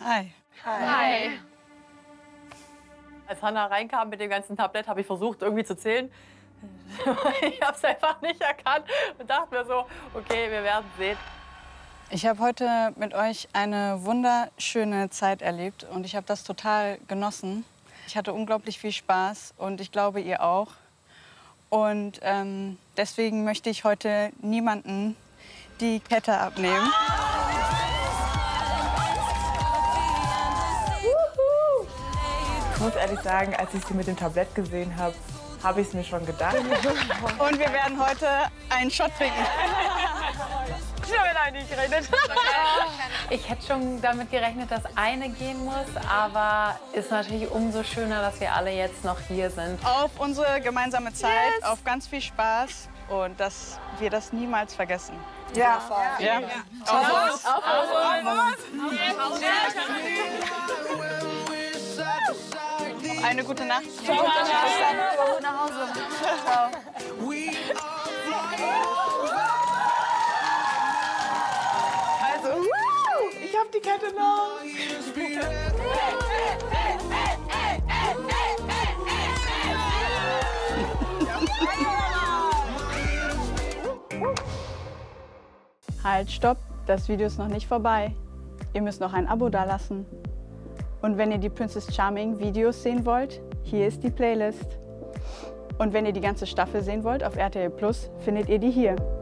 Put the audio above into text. Hi. Hi. Als Hannah reinkam mit dem ganzen Tablett, habe ich versucht, irgendwie zu zählen. Ich habe es einfach nicht erkannt und dachte mir so, okay, wir werden sehen. Ich habe heute mit euch eine wunderschöne Zeit erlebt und ich habe das total genossen. Ich hatte unglaublich viel Spaß und ich glaube, ihr auch. Und deswegen möchte ich heute niemanden die Kette abnehmen. Ich muss ehrlich sagen, als ich sie mit dem Tablett gesehen habe, habe ich es mir schon gedacht. Und wir werden heute einen Shot trinken. Ich habe damit nicht gerechnet. Ich hätte schon damit gerechnet, dass eine gehen muss, aber ist natürlich umso schöner, dass wir alle jetzt noch hier sind. Auf unsere gemeinsame Zeit, yes. Auf ganz viel Spaß und dass wir das niemals vergessen. Ja. Ja. Auf uns! Auf uns! Eine gute Nacht. Ciao. Ciao. Ciao. Nach Hause. Ciao. Also, ich hab die Kette noch. Halt, stopp. Das Video ist noch nicht vorbei. Ihr müsst noch ein Abo dalassen. Und wenn ihr die Princess Charming Videos sehen wollt, hier ist die Playlist. Und wenn ihr die ganze Staffel sehen wollt auf RTL+, findet ihr die hier.